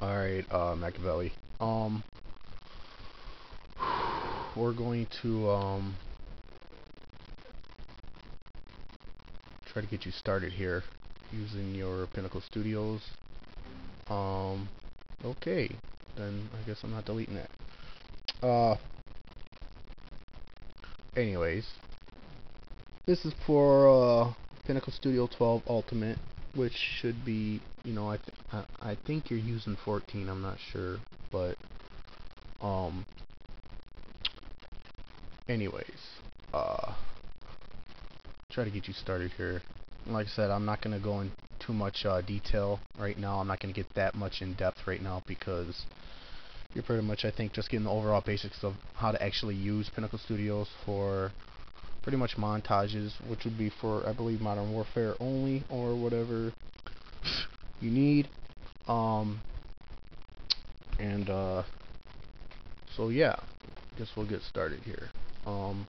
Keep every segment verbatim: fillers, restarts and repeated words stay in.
Alright, uh, Machiavelli. Um, we're going to, um, try to get you started here using your Pinnacle Studios. Um, okay. Then I guess I'm not deleting that. Uh, anyways, this is for uh, Pinnacle Studio twelve Ultimate, which should be, you know, I th I, I think you're using fourteen. I'm not sure, but um, anyways, uh, try to get you started here. Like I said, I'm not gonna go in too much uh, detail right now. I'm not gonna get that much in depth right now because you're pretty much, I think, just getting the overall basics of how to actually use Pinnacle Studios for pretty much montages, which would be for, I believe, Modern Warfare only or whatever you need. Um, and uh, so yeah, guess we'll get started here. Um,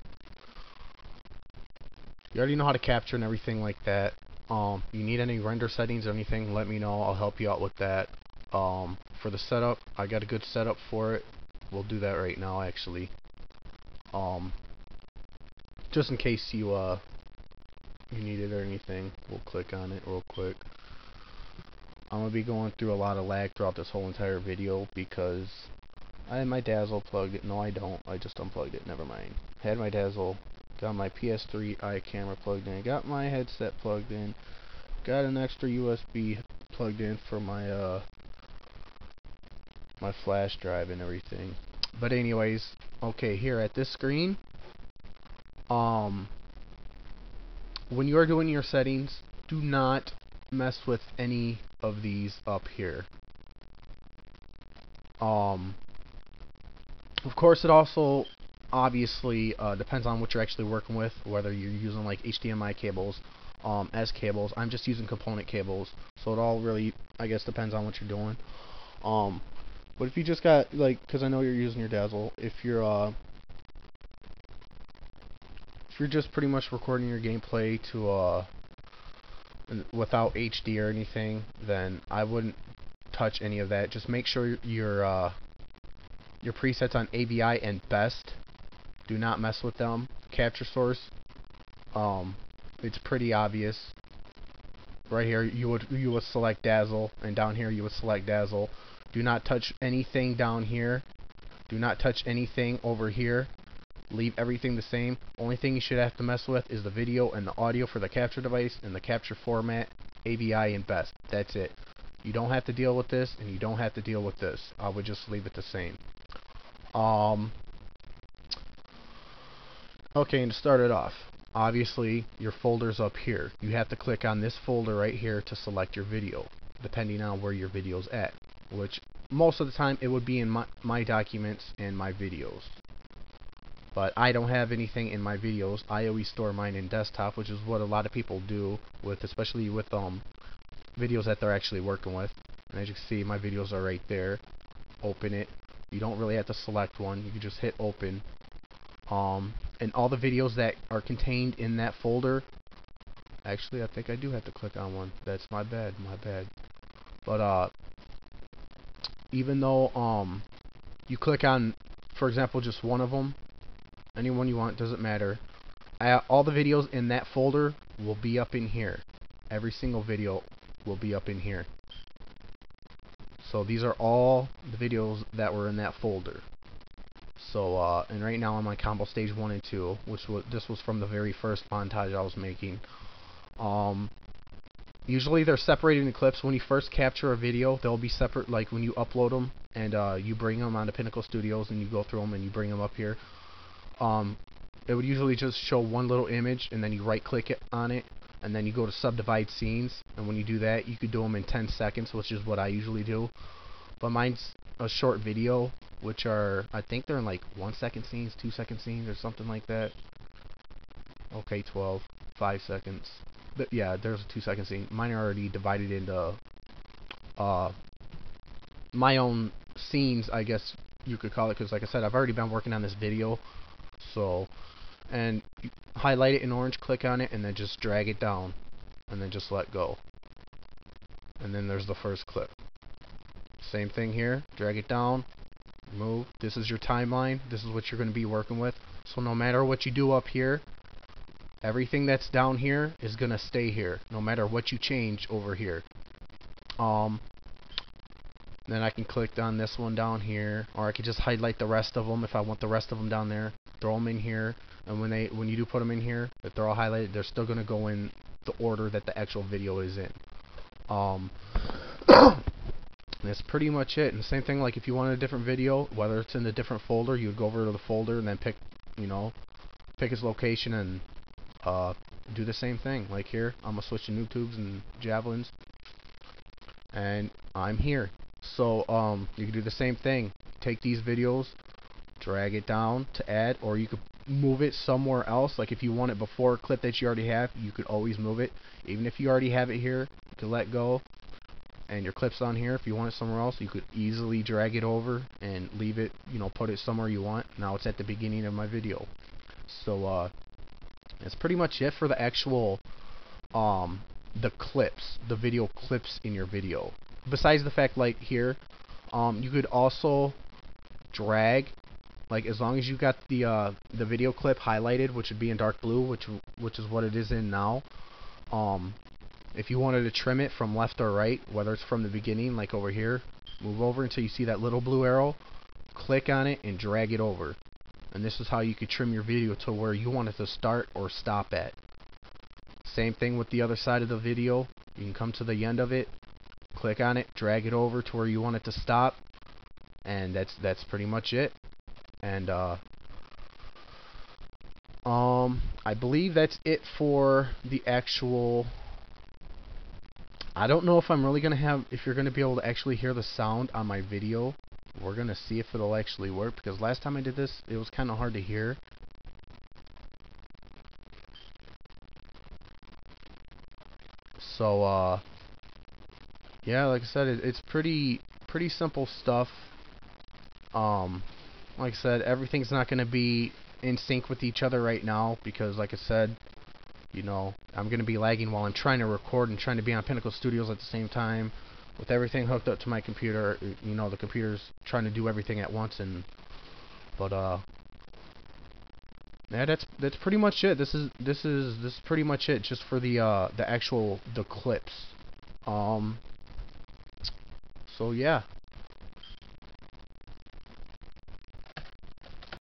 you already know how to capture and everything like that. Um, you need any render settings or anything? Let me know. I'll help you out with that. Um, for the setup, I got a good setup for it. We'll do that right now, actually. Um, just in case you uh you need it or anything, we'll click on it real quick. I'm gonna be going through a lot of lag throughout this whole entire video because I had my Dazzle plugged in. No, I don't. I just unplugged it. Never mind. Had my Dazzle, got my P S three iCamera plugged in, got my headset plugged in, got an extra U S B plugged in for my uh. my flash drive and everything. But anyways, okay, here at this screen, um when you are doing your settings, do not mess with any of these up here. Um of course, it also obviously uh depends on what you're actually working with, whether you're using like H D M I cables, um S cables. I'm just using component cables, so it all really, I guess, depends on what you're doing. um But if you just got, like, because I know you're using your Dazzle, if you're, uh, if you're just pretty much recording your gameplay to, uh, without H D or anything, then I wouldn't touch any of that. Just make sure your, uh, your presets on A V I and best, do not mess with them. Capture source, um, it's pretty obvious. Right here, you would, you would select Dazzle, and down here you would select Dazzle. Do not touch anything down here. Do not touch anything over here. Leave everything the same. Only thing you should have to mess with is the video and the audio for the capture device and the capture format, A V I and best. That's it. You don't have to deal with this, and you don't have to deal with this. I would just leave it the same. Um. Okay, and to start it off, obviously your folder's up here. You have to click on this folder right here to select your video, depending on where your video's at, which most of the time it would be in my, my documents and my videos. But I don't have anything in my videos. I always store mine in desktop, which is what a lot of people do with, especially with um videos that they're actually working with. And as you can see, my videos are right there. Open it. You don't really have to select one. You can just hit open. Um, and all the videos that are contained in that folder. Actually, I think I do have to click on one. That's my bad. My bad. But uh. even though um you click on, for example, just one of them, anyone you want, doesn't matter, I, all the videos in that folder will be up in here. Every single video will be up in here. So these are all the videos that were in that folder. So uh and right now I'm on combo stage one and two, which was, this was from the very first montage I was making. um Usually they're separated in clips. When you first capture a video, they'll be separate, like when you upload them and uh, you bring them onto Pinnacle Studios and you go through them and you bring them up here. Um, it would usually just show one little image, and then you right click it on it, and then you go to subdivide scenes, and when you do that, you could do them in ten seconds, which is what I usually do. But mine's a short video, which are, I think they're in like one second scenes, two second scenes, or something like that. Okay, twelve, five seconds. Yeah, there's a two second scene. Mine are already divided into uh, my own scenes, I guess you could call it, because like I said, I've already been working on this video. So, and you highlight it in orange, click on it, and then just drag it down, and then just let go. and then there's the first clip. Same thing here, drag it down, move. This is your timeline, this is what you're going to be working with. So no matter what you do up here, everything that's down here is going to stay here, no matter what you change over here. Um, then I can click on this one down here, or I could just highlight the rest of them if I want the rest of them down there, throw them in here, and when they when you do put them in here, if they're all highlighted, they're still going to go in the order that the actual video is in. Um, that's pretty much it. And the same thing, like if you wanted a different video, whether it's in a different folder, you would go over to the folder and then pick, you know, pick its location and uh, do the same thing. Like here, I'm going to switch to noob tubes and javelins, and I'm here. So um, you can do the same thing. Take these videos, drag it down to add, or you could move it somewhere else. Like if you want it before a clip that you already have, you could always move it. Even if you already have it here, you could let go, and your clip's on here. If you want it somewhere else, you could easily drag it over and leave it, you know, put it somewhere you want. Now it's at the beginning of my video. So uh, that's pretty much it for the actual um, the clips, the video clips in your video. Besides the fact, like here, um, you could also drag, like as long as you got the uh, the video clip highlighted, which would be in dark blue, which which is what it is in now. Um, if you wanted to trim it from left or right, whether it's from the beginning, like over here, move over until you see that little blue arrow, click on it and drag it over. And this is how you could trim your video to where you want it to start or stop at. Same thing with the other side of the video. You can come to the end of it, click on it, drag it over to where you want it to stop, and that's that's pretty much it. And uh, um, I believe that's it for the actual. I don't know if I'm really gonna have, if you're gonna be able to actually hear the sound on my video. We're gonna see if it'll actually work, because last time I did this, it was kind of hard to hear. So uh, yeah, like I said, it, it's pretty pretty simple stuff. Um. Like I said, everything's not going to be in sync with each other right now because, like I said, you know, I'm going to be lagging while I'm trying to record and trying to be on Pinnacle Studios at the same time. With everything hooked up to my computer, you know, the computer's trying to do everything at once. And but uh, yeah, that's that's pretty much it. This is this is this is pretty much it just for the uh the actual the clips. Um. So yeah.